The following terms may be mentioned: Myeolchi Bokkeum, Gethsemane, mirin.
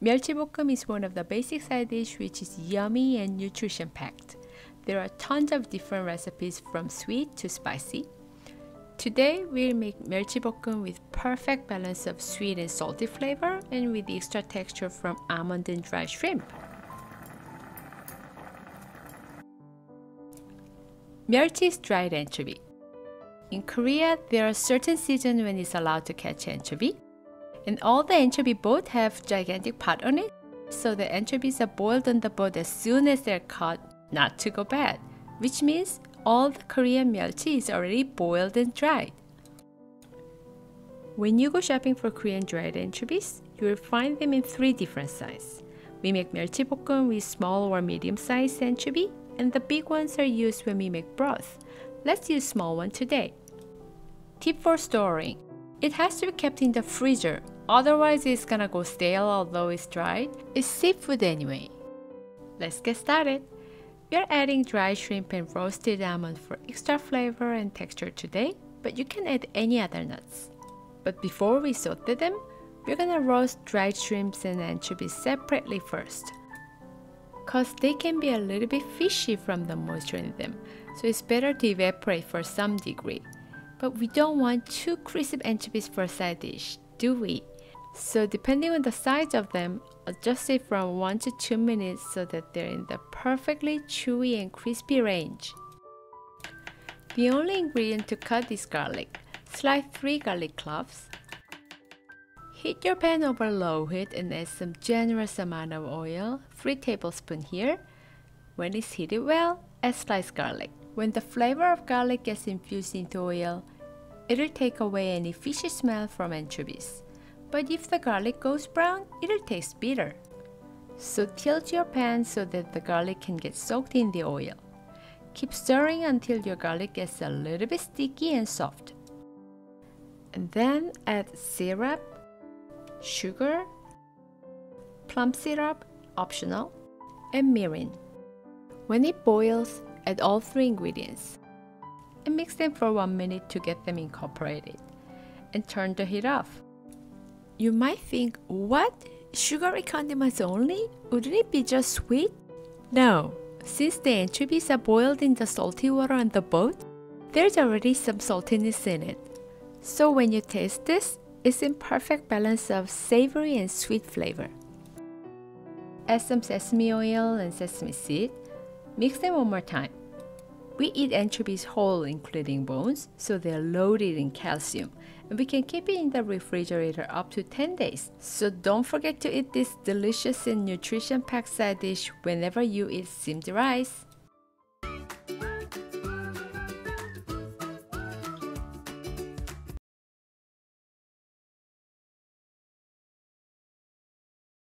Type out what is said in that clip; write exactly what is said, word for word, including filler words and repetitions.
Myeolchi Bokkeum is one of the basic side dish which is yummy and nutrition packed. There are tons of different recipes from sweet to spicy. Today we'll make Myeolchi Bokkeum with perfect balance of sweet and salty flavor and with the extra texture from almond and dried shrimp. Myeolchi is dried anchovy. In Korea, there are certain seasons when it's allowed to catch anchovy. And all the anchovy boats have gigantic pot on it, so the anchovies are boiled on the boat as soon as they're caught, not to go bad, which means all the Korean myeolchi is already boiled and dried. When you go shopping for Korean dried anchovies, you will find them in three different sizes. We make Myeolchi Bokkeum with small or medium-sized anchovy, and the big ones are used when we make broth. Let's use small one today. Tip for storing. It has to be kept in the freezer, otherwise it's gonna go stale although it's dried. It's seafood anyway. Let's get started. We're adding dried shrimp and roasted almond for extra flavor and texture today, but you can add any other nuts. But before we saute them, we're gonna roast dried shrimps and anchovies separately first, cause they can be a little bit fishy from the moisture in them, so it's better to evaporate for some degree. But we don't want too crisp anchovies for a side dish, do we? So depending on the size of them, adjust it from one to two minutes so that they're in the perfectly chewy and crispy range. The only ingredient to cut is garlic. Slice three garlic cloves. Heat your pan over low heat and add some generous amount of oil, three tablespoons here. When it's heated well, add sliced garlic. When the flavor of garlic gets infused into oil, it'll take away any fishy smell from anchovies. But if the garlic goes brown, it'll taste bitter. So tilt your pan so that the garlic can get soaked in the oil. Keep stirring until your garlic gets a little bit sticky and soft. And then add syrup, sugar, plum syrup, optional, and mirin. When it boils, add all three ingredients and mix them for one minute to get them incorporated, and turn the heat off. You might think, what? Sugary condiments only? Wouldn't it be just sweet? No, since the anchovies are boiled in the salty water on the boat, there's already some saltiness in it. So when you taste this, it's in perfect balance of savory and sweet flavor. Add some sesame oil and sesame seed. Mix them one more time. We eat anchovies whole, including bones, so they're loaded in calcium, and we can keep it in the refrigerator up to ten days. So don't forget to eat this delicious and nutrition-packed side dish whenever you eat steamed rice.